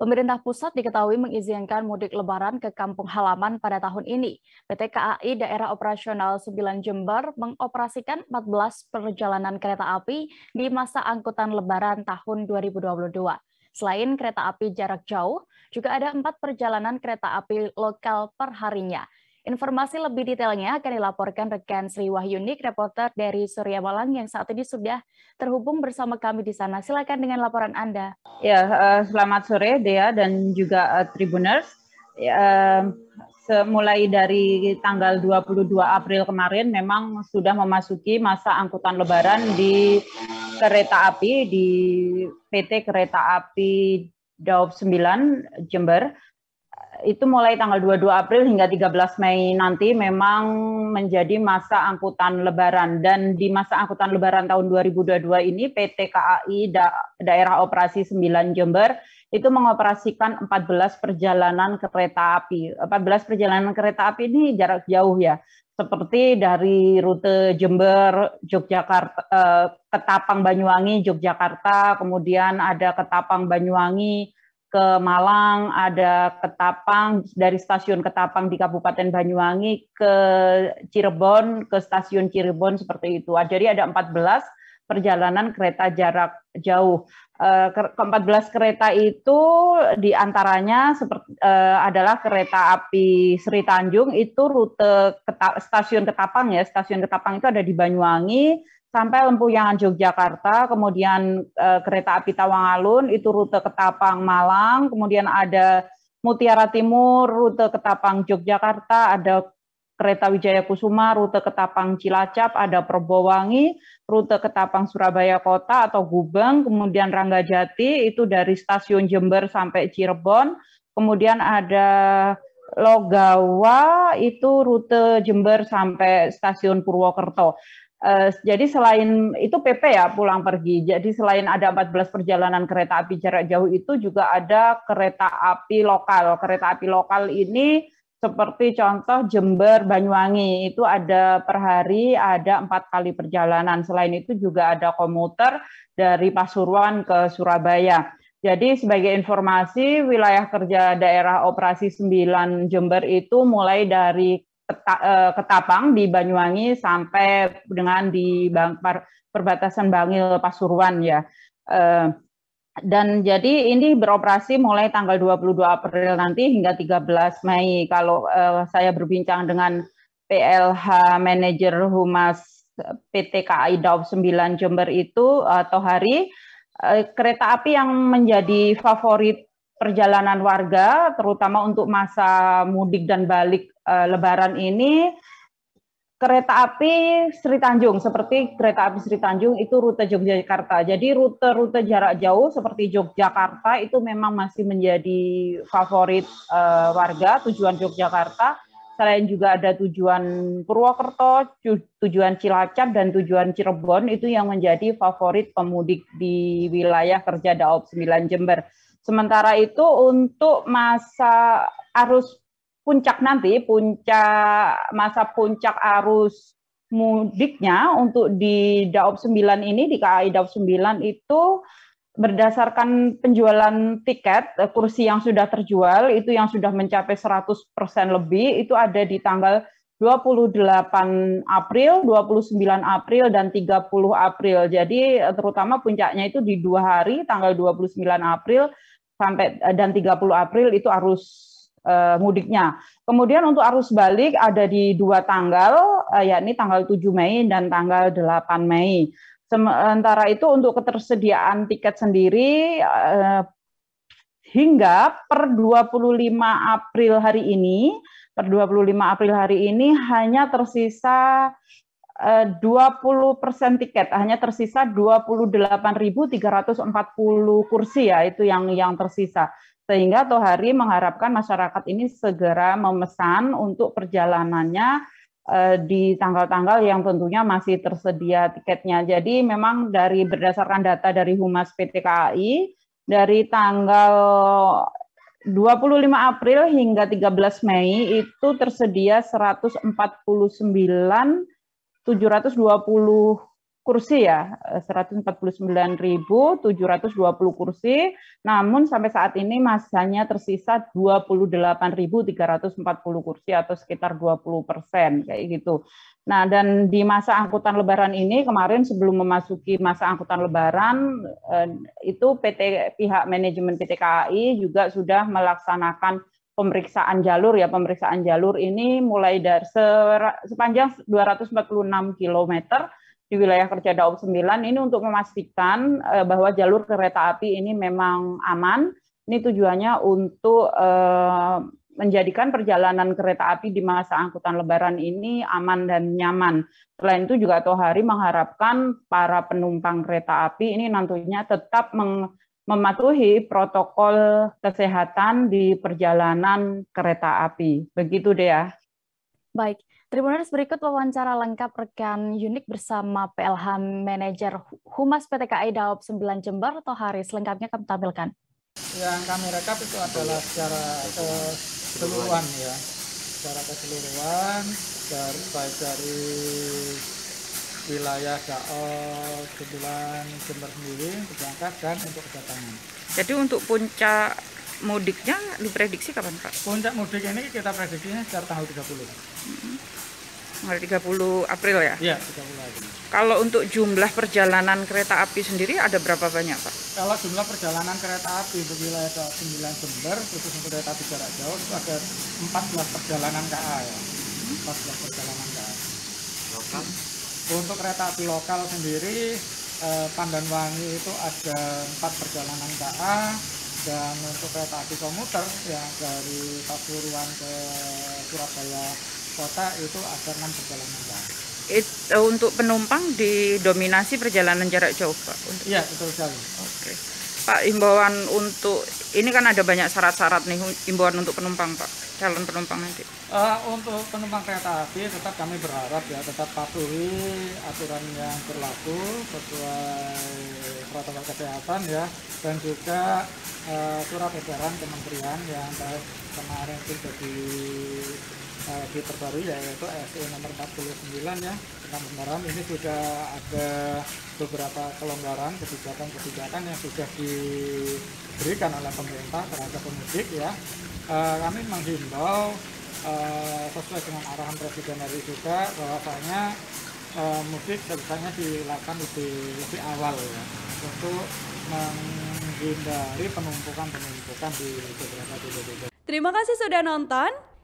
Pemerintah pusat diketahui mengizinkan mudik lebaran ke kampung halaman pada tahun ini. PT KAI Daerah Operasional 9 Jember mengoperasikan 14 perjalanan kereta api di masa angkutan lebaran tahun 2022. Selain kereta api jarak jauh, juga ada 4 perjalanan kereta api lokal perharinya. Informasi lebih detailnya akan dilaporkan rekan Sri Wahyunik, reporter dari Surya Walang yang saat ini sudah terhubung bersama kami di sana. Silakan dengan laporan Anda. Ya, selamat sore Dea dan juga Tribuners. Mulai dari tanggal 22 April kemarin memang sudah memasuki masa angkutan lebaran di kereta api di PT Kereta Api Daop 9 Jember. Itu mulai tanggal 22 April hingga 13 Mei nanti memang menjadi masa angkutan lebaran, dan di masa angkutan lebaran tahun 2022 ini PT KAI Daerah Operasi 9 Jember itu mengoperasikan 14 perjalanan kereta api. 14 perjalanan kereta api ini jarak jauh ya, seperti dari rute Jember, Yogyakarta, Ketapang Banyuwangi, Yogyakarta, kemudian ada Ketapang Banyuwangi ke Malang, ada Ketapang dari stasiun Ketapang di Kabupaten Banyuwangi ke Cirebon, ke stasiun Cirebon, seperti itu. Jadi ada 14 perjalanan kereta jarak jauh. Ke-14 kereta itu diantaranya adalah kereta api Sri Tanjung, itu rute stasiun Ketapang ya, stasiun Ketapang itu ada di Banyuwangi sampai Lempuyangan Yogyakarta, kemudian kereta api Tawangalun itu rute Ketapang Malang, kemudian ada Mutiara Timur rute Ketapang Yogyakarta, ada kereta Wijaya Kusuma rute Ketapang Cilacap, ada Probowangi rute Ketapang Surabaya Kota atau Gubeng, kemudian Ranggajati itu dari stasiun Jember sampai Cirebon, kemudian ada Logawa itu rute Jember sampai stasiun Purwokerto. Jadi selain itu PP ya, pulang pergi, jadi selain ada 14 perjalanan kereta api jarak jauh itu juga ada kereta api lokal. Kereta api lokal ini seperti contoh Jember Banyuwangi itu ada per hari ada 4 kali perjalanan. Selain itu juga ada komuter dari Pasuruan ke Surabaya. Jadi sebagai informasi, wilayah kerja Daerah Operasi 9 Jember itu mulai dari Ketapang di Banyuwangi sampai dengan di perbatasan Bangil Pasuruan ya. Dan jadi ini beroperasi mulai tanggal 22 April nanti hingga 13 Mei. Kalau saya berbincang dengan PLH Manajer Humas PT KAI Daop 9 Jember itu Tohari, kereta api yang menjadi favorit perjalanan warga terutama untuk masa mudik dan balik lebaran ini kereta api Sri Tanjung, seperti kereta api Sri Tanjung itu rute Yogyakarta. Jadi rute-rute jarak jauh seperti Yogyakarta itu memang masih menjadi favorit warga, tujuan Yogyakarta. Selain juga ada tujuan Purwokerto, tujuan Cilacap, dan tujuan Cirebon itu yang menjadi favorit pemudik di wilayah kerja Daop 9 Jember. Sementara itu untuk masa arus puncak nanti, masa puncak arus mudiknya untuk di Daop 9 ini, di KAI Daop 9 itu berdasarkan penjualan tiket, kursi yang sudah terjual, itu yang sudah mencapai 100% lebih, itu ada di tanggal 28 April, 29 April, dan 30 April. Jadi terutama puncaknya itu di 2 hari, tanggal 29 April sampai dan 30 April itu arus mudiknya. Kemudian untuk arus balik ada di 2 tanggal, yakni tanggal 7 Mei dan tanggal 8 Mei. Sementara itu untuk ketersediaan tiket sendiri hingga per 25 April hari ini, hanya tersisa 20% tiket, hanya tersisa 28.340 kursi ya, itu yang tersisa. Sehingga Tohari mengharapkan masyarakat ini segera memesan untuk perjalanannya di tanggal-tanggal yang tentunya masih tersedia tiketnya. Jadi memang berdasarkan data dari Humas PT KAI, dari tanggal 25 April hingga 13 Mei itu tersedia 149.720 kursi kursi ya, 149.720 kursi, namun sampai saat ini masanya tersisa 28.340 kursi atau sekitar 20% kayak gitu. Nah, dan di masa angkutan lebaran ini kemarin sebelum memasuki masa angkutan lebaran itu pihak manajemen PT KAI juga sudah melaksanakan pemeriksaan jalur ya. Pemeriksaan jalur ini mulai dari sepanjang 246 km di wilayah kerja Daop 9 ini untuk memastikan bahwa jalur kereta api ini memang aman. Ini tujuannya untuk menjadikan perjalanan kereta api di masa angkutan lebaran ini aman dan nyaman. Selain itu juga Tohari mengharapkan para penumpang kereta api ini nantinya tetap mematuhi protokol kesehatan di perjalanan kereta api. Begitu deh ya. Baik, Tribuners, berikut wawancara lengkap rekan Yunik bersama PLH Manajer Humas PT KAI Daop 9 Jember, Tohari. Selengkapnya kami tampilkan. Yang kami rekap itu adalah secara keseluruhan ya, secara keseluruhan dari baik dari wilayah Daop 9 Jember sendiri, berangkat dan untuk kedatangan. Jadi untuk puncak mudiknya diprediksi kapan Pak? Puncak mudik ini kita prediksinya sekitar tanggal 30. Tanggal 30 April ya? Iya, 30 April. Kalau untuk jumlah perjalanan kereta api sendiri ada berapa banyak Pak? Kalau jumlah perjalanan kereta api untuk wilayah Daop 9 Jember, khusus untuk kereta api jarak jauh itu ada 14 perjalanan KA ya. 14 perjalanan KA. Lokal? Untuk kereta api lokal sendiri, Pandanwangi itu ada 4 perjalanan KA. Dan untuk kereta api komuter yang dari Pasuruan ke Surabaya Kota itu ada 6 perjalanan KA. Untuk penumpang didominasi perjalanan jarak jauh Pak? Iya, betul sekali. Oke. Pak, imbauan untuk, ini kan ada banyak syarat-syarat nih, imbauan untuk penumpang Pak, calon penumpang nanti. Untuk penumpang kereta api tetap kami berharap ya, tetap patuhi aturan yang berlaku sesuai protokol kesehatan ya, dan juga surat edaran kementerian yang kemarin itu jadi diperbarui yaitu SE nomor 49 ya tentang kendaraan. Ini sudah ada beberapa kelonggaran kebijakan-kebijakan yang sudah diberikan oleh pemerintah terhadap pemudik ya. Kami menghimbau sesuai dengan arahan Presiden RI juga bahwasanya mudik seharusnya dilakukan lebih awal ya untuk menghindari penumpukan di beberapa titik. Terima kasih sudah nonton.